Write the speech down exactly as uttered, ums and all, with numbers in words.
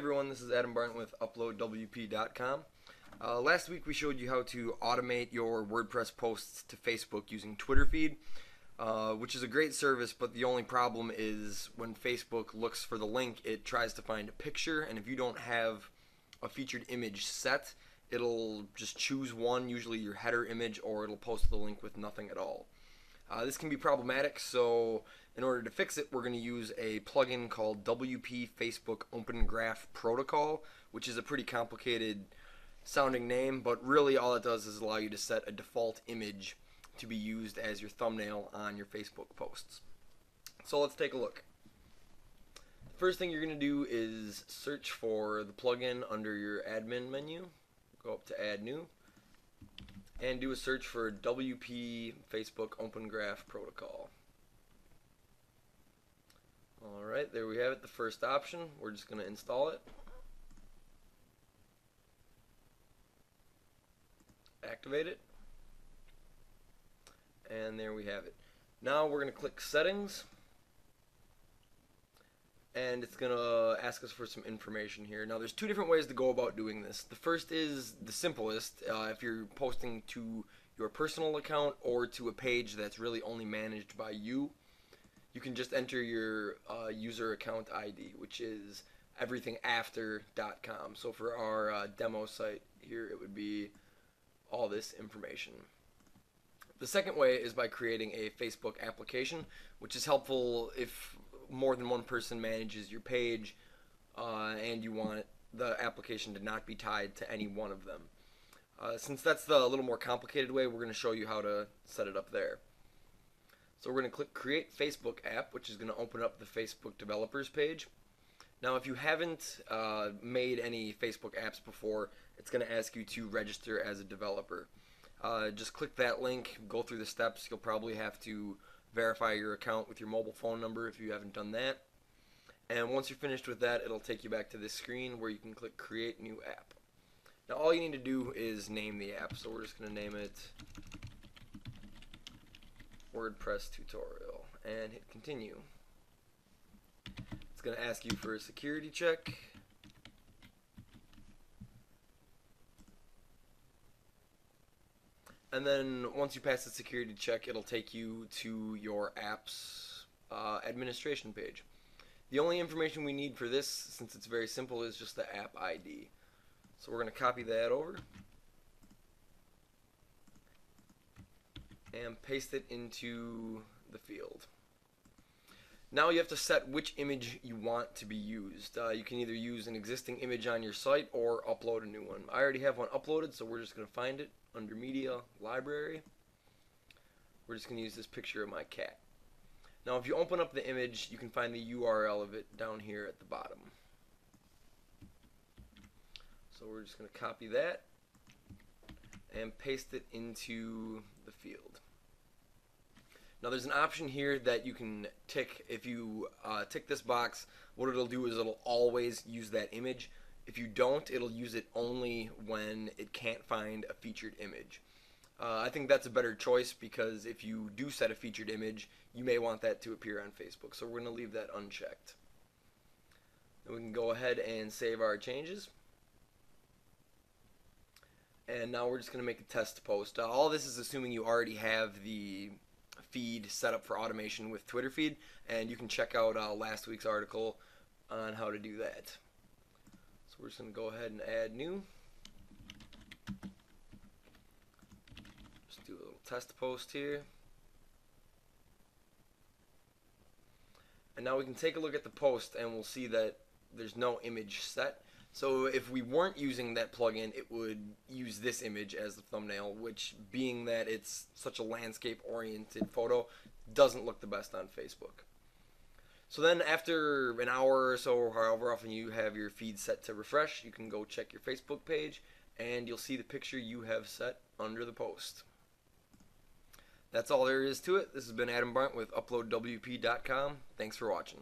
everyone, this is Adam Barton with Upload W P dot com. Uh, last week we showed you how to automate your WordPress posts to Facebook using Twitter feed, uh, which is a great service, but the only problem is when Facebook looks for the link, it tries to find a picture, and if you don't have a featured image set, it'll just choose one, usually your header image, or it'll post the link with nothing at all. Uh, this can be problematic, so in order to fix it, we're going to use a plugin called W P Facebook Open Graph Protocol, which is a pretty complicated sounding name, but really all it does is allow you to set a default image to be used as your thumbnail on your Facebook posts. So let's take a look. The first thing you're going to do is search for the plugin under your admin menu. Go up to Add New and do a search for W P Facebook Open Graph Protocol. Alright, there we have it, the first option. We're just going to install it. Activate it. And there we have it. Now we're going to click Settings. And it's going to ask us for some information here. Now there's two different ways to go about doing this. The first is the simplest. Uh, if you're posting to your personal account or to a page that's really only managed by you, you can just enter your uh, user account I D, which is everything after dot com. So for our uh, demo site here, it would be all this information. The second way is by creating a Facebook application, which is helpful if more than one person manages your page uh, and you want the application to not be tied to any one of them. Uh, since that's the little more complicated way, we're going to show you how to set it up there. So we're going to click Create Facebook App, which is going to open up the Facebook Developers page. Now if you haven't uh, made any Facebook apps before, it's going to ask you to register as a developer. Uh, just click that link, go through the steps. You'll probably have to verify your account with your mobile phone number if you haven't done that. And once you're finished with that, it'll take you back to this screen where you can click Create New App. Now all you need to do is name the app, so we're just going to name it WordPress Tutorial and hit Continue. It's going to ask you for a security check. And then once you pass the security check, it'll take you to your app's uh, administration page. The only information we need for this, since it's very simple, is just the app I D. So we're going to copy that over and paste it into the field. Now you have to set which image you want to be used. Uh, you can either use an existing image on your site or upload a new one. I already have one uploaded, so we're just going to find it under Media Library. We're just going to use this picture of my cat. Now if you open up the image, you can find the U R L of it down here at the bottom. So we're just going to copy that and paste it into the field. Now there's an option here that you can tick. If you uh, tick this box, what it'll do is it'll always use that image. If you don't, it'll use it only when it can't find a featured image. Uh, I think that's a better choice, because if you do set a featured image, you may want that to appear on Facebook. So we're going to leave that unchecked. Then we can go ahead and save our changes. And now we're just going to make a test post. Uh, all this is assuming you already have the feed set up for automation with Twitter feed, and you can check out uh, last week's article on how to do that. So we're just going to go ahead and add new. Just do a little test post here. And now we can take a look at the post, and we'll see that there's no image set. So if we weren't using that plugin, it would use this image as the thumbnail, which, being that it's such a landscape-oriented photo, doesn't look the best on Facebook. So then after an hour or so, or however often you have your feed set to refresh, you can go check your Facebook page, and you'll see the picture you have set under the post. That's all there is to it. This has been Adam Barton with Upload W P dot com. Thanks for watching.